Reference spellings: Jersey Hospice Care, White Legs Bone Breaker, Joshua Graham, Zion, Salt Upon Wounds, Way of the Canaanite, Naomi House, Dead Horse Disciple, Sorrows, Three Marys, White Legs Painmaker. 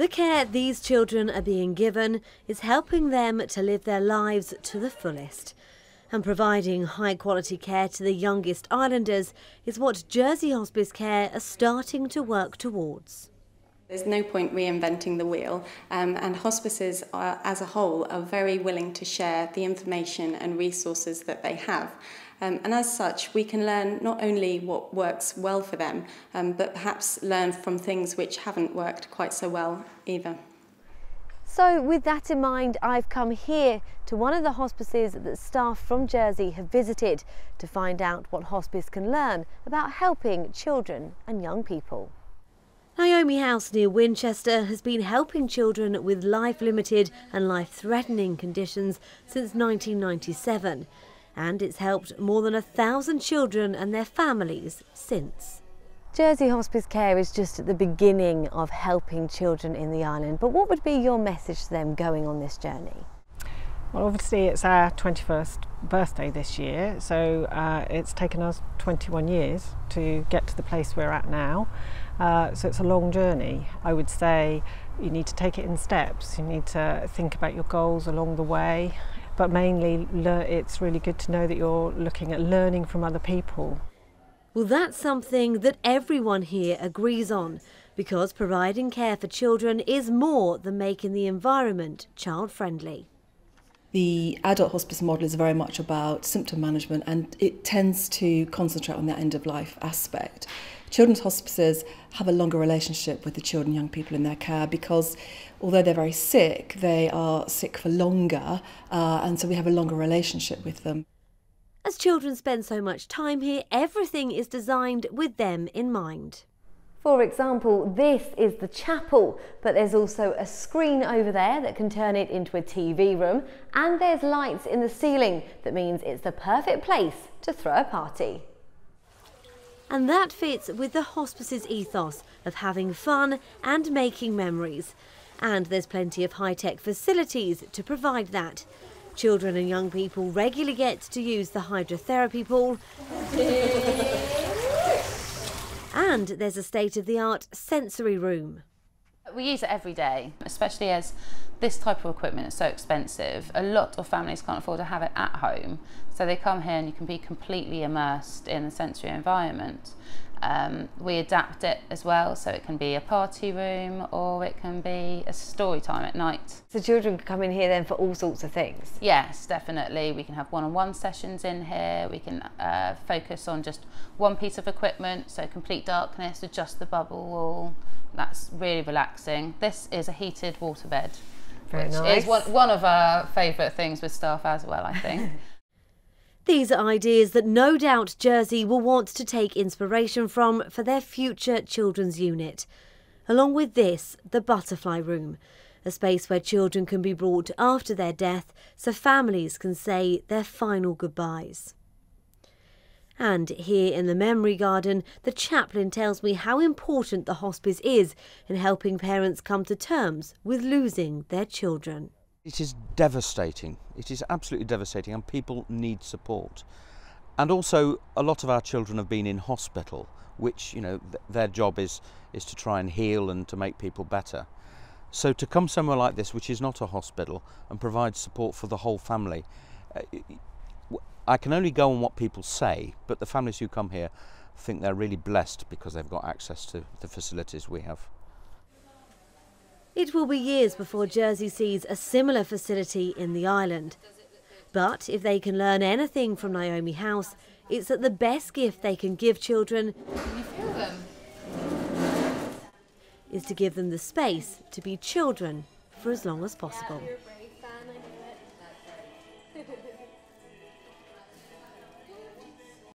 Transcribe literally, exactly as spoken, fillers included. The care these children are being given is helping them to live their lives to the fullest. And providing high-quality care to the youngest islanders is what Jersey Hospice Care are starting to work towards. There's no point reinventing the wheel, um, and hospices are, as a whole are very willing to share the information and resources that they have. Um, and as such, we can learn not only what works well for them, um, but perhaps learn from things which haven't worked quite so well either. So with that in mind, I've come here to one of the hospices that staff from Jersey have visited to find out what hospice can learn about helping children and young people. Naomi House near Winchester has been helping children with life-limited and life-threatening conditions since nineteen ninety-seven, and it's helped more than a thousand children and their families since. Jersey Hospice Care is just at the beginning of helping children in the island, but what would be your message to them going on this journey? Well, obviously it's our twenty-first birthday this year, so uh, it's taken us twenty-one years to get to the place we're at now, uh, so it's a long journey. I would say you need to take it in steps, you need to think about your goals along the way, but mainly it's really good to know that you're looking at learning from other people. Well, that's something that everyone here agrees on, because providing care for children is more than making the environment child-friendly. The adult hospice model is very much about symptom management, and it tends to concentrate on the end-of-life aspect. Children's hospices have a longer relationship with the children and young people in their care, because although they're very sick, they are sick for longer, uh, and so we have a longer relationship with them. As children spend so much time here, everything is designed with them in mind. For example, this is the chapel, but there's also a screen over there that can turn it into a T V room, and there's lights in the ceiling. That means it's the perfect place to throw a party. And that fits with the hospice's ethos of having fun and making memories. And there's plenty of high-tech facilities to provide that. Children and young people regularly get to use the hydrotherapy pool, and there's a state-of-the-art sensory room. We use it every day, especially as this type of equipment is so expensive. A lot of families can't afford to have it at home, so they come here and you can be completely immersed in the sensory environment. Um, we adapt it as well, so it can be a party room or it can be a story time at night. So children can come in here then for all sorts of things? Yes, definitely. We can have one-on-one sessions in here, we can uh, focus on just one piece of equipment, so complete darkness with just the bubble wall. That's really relaxing. This is a heated water bed, Very which nice. is one, one of our favourite things with staff as well, I think. These are ideas that no doubt Jersey will want to take inspiration from for their future children's unit. Along with this, the butterfly room, a space where children can be brought after their death so families can say their final goodbyes. And here in the memory garden, the chaplain tells me how important the hospice is in helping parents come to terms with losing their children. It is devastating, it is absolutely devastating, and people need support. And also a lot of our children have been in hospital, which, you know, th their job is, is to try and heal and to make people better. So to come somewhere like this, which is not a hospital, and provide support for the whole family, uh, I can only go on what people say, but the families who come here think they're really blessed because they've got access to the facilities we have. It will be years before Jersey sees a similar facility in the island. But if they can learn anything from Naomi House, it's that the best gift they can give children can you feel them? is to give them the space to be children for as long as possible.